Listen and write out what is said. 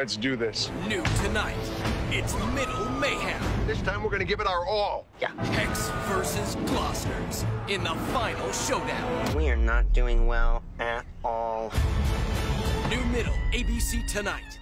Let's do this. New tonight, it's The Middle Mayhem. This time we're gonna give it our all. Yeah. Heck's versus Glossner's in the final showdown. We are not doing well at all. New Middle, ABC tonight.